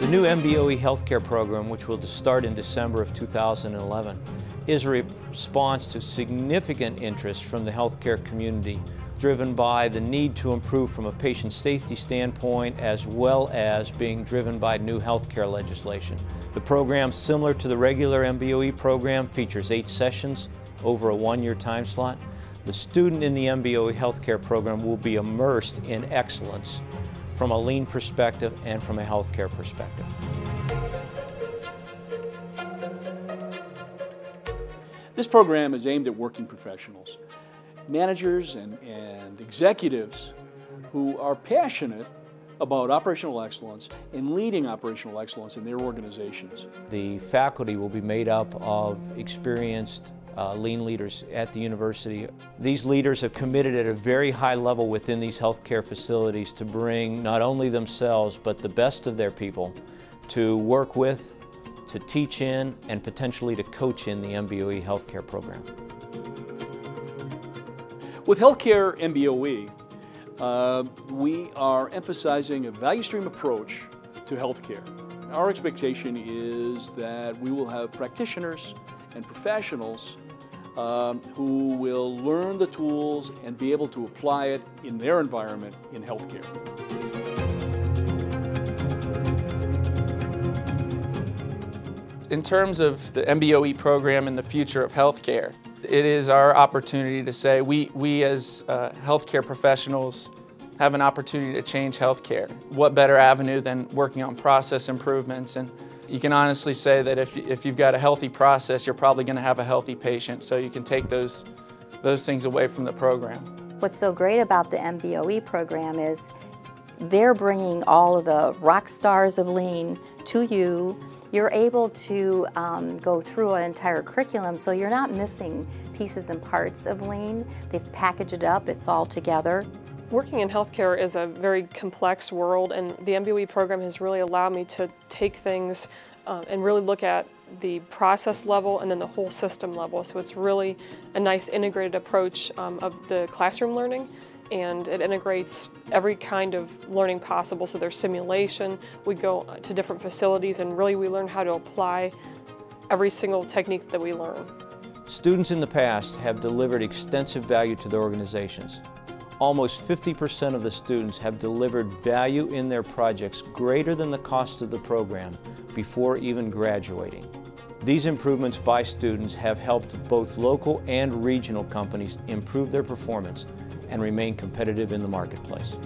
The new MBOE healthcare program, which will start in December of 2011, is a response to significant interest from the healthcare community, driven by the need to improve from a patient safety standpoint, as well as being driven by new healthcare legislation. The program, similar to the regular MBOE program, features 8 sessions over a 1-year time slot. The student in the MBOE healthcare program will be immersed in excellence from a lean perspective and from a healthcare perspective. This program is aimed at working professionals, managers and executives who are passionate about operational excellence and leading operational excellence in their organizations. The faculty will be made up of experienced lean leaders at the university. These leaders have committed at a very high level within these healthcare facilities to bring not only themselves but the best of their people to work with, to teach in, and potentially to coach in the MBOE healthcare program. With healthcare MBOE, we are emphasizing a value stream approach to healthcare. Our expectation is that we will have practitioners and professionals who will learn the tools and be able to apply it in their environment in healthcare. In terms of the MBOE program and the future of healthcare, it is our opportunity to say we as healthcare professionals have an opportunity to change healthcare. What better avenue than working on process improvements? And you can honestly say that if you've got a healthy process, you're probably going to have a healthy patient, so you can take those things away from the program. What's so great about the MBOE program is they're bringing all of the rock stars of lean to you. You're able to go through an entire curriculum, so you're not missing pieces and parts of lean. They've packaged it up, it's all together. Working in healthcare is a very complex world, and the MBOE program has really allowed me to take things and really look at the process level and then the whole system level. So it's really a nice integrated approach of the classroom learning, and it integrates every kind of learning possible. So there's simulation, we go to different facilities, and really we learn how to apply every single technique that we learn. Students in the past have delivered extensive value to their organizations. Almost 50% of the students have delivered value in their projects greater than the cost of the program before even graduating. These improvements by students have helped both local and regional companies improve their performance and remain competitive in the marketplace.